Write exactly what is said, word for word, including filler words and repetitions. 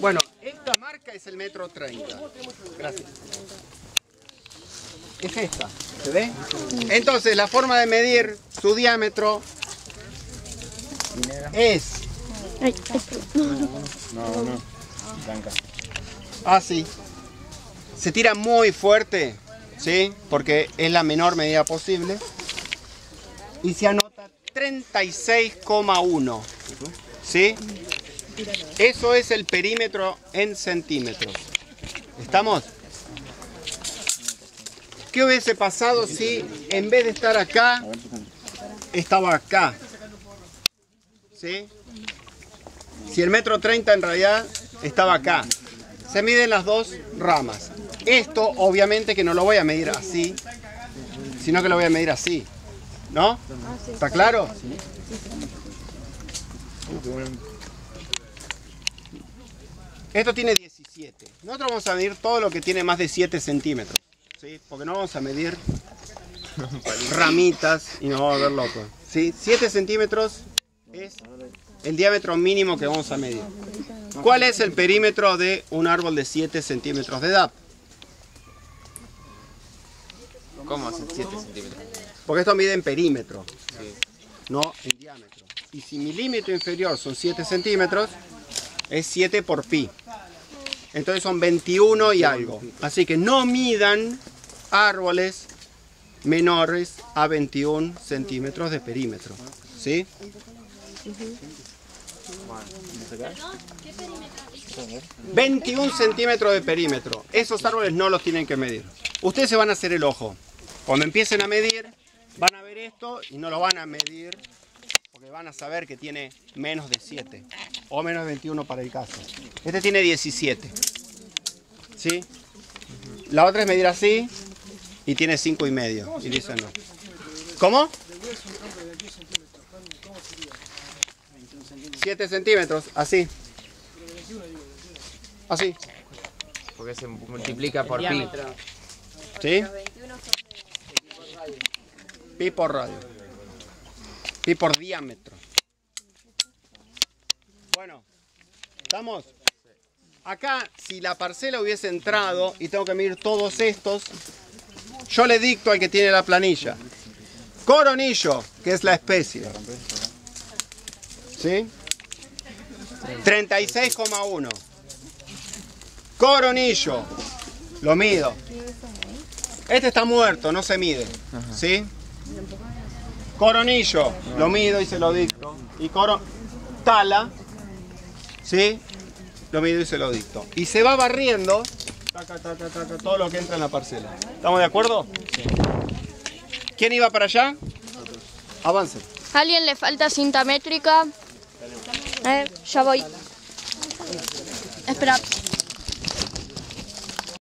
Bueno, esta marca es el metro treinta. Gracias. Es esta, ¿se ve? Entonces la forma de medir su diámetro es así. Se tira muy fuerte, ¿sí? Porque es la menor medida posible. Y se anota treinta y seis coma uno, ¿sí? Eso es el perímetro en centímetros. ¿Estamos? ¿Qué hubiese pasado si en vez de estar acá, estaba acá? ¿Sí? Si el metro treinta en realidad estaba acá. Se miden las dos ramas. Esto obviamente que no lo voy a medir así, sino que lo voy a medir así, ¿no? ¿Está claro? Esto tiene diecisiete. Nosotros vamos a medir todo lo que tiene más de siete centímetros, ¿sí? Porque no vamos a medir ramitas y nos vamos a ver locos, ¿sí? siete centímetros es el diámetro mínimo que vamos a medir. ¿Cuál es el perímetro de un árbol de siete centímetros de D A P? ¿Cómo siete centímetros? Porque esto mide en perímetro, sí, no en diámetro. Y si mi límite inferior son siete centímetros, es siete por pi. Entonces son veintiuno y algo. Así que no midan árboles menores a veintiuno centímetros de perímetro, ¿sí? veintiuno centímetros de perímetro. Esos árboles no los tienen que medir. Ustedes se van a hacer el ojo. Cuando empiecen a medir, van a ver esto y no lo van a medir, porque van a saber que tiene menos de siete. O menos veintiuno para el caso. Este tiene diecisiete. ¿Sí? La otra es medir así y tiene cinco y medio. Y dicen no. ¿Cómo? siete centímetros, así. Así. Porque se multiplica por pi. ¿Sí? Pi por radio. Pi por diámetro. Bueno, ¿estamos? Acá, si la parcela hubiese entrado y tengo que medir todos estos, yo le dicto al que tiene la planilla. Coronillo, que es la especie. ¿Sí? treinta y seis coma uno. Coronillo. Lo mido. Este está muerto, no se mide. ¿Sí? Coronillo. Lo mido y se lo dicto. Y coro... Tala. ¿Sí? Lo mido y se lo dicto. Y se va barriendo taca, taca, taca, todo lo que entra en la parcela. ¿Estamos de acuerdo? Sí. ¿Quién iba para allá? Nosotros. Avance. ¿A alguien le falta cinta métrica? Eh, ya voy. Espera.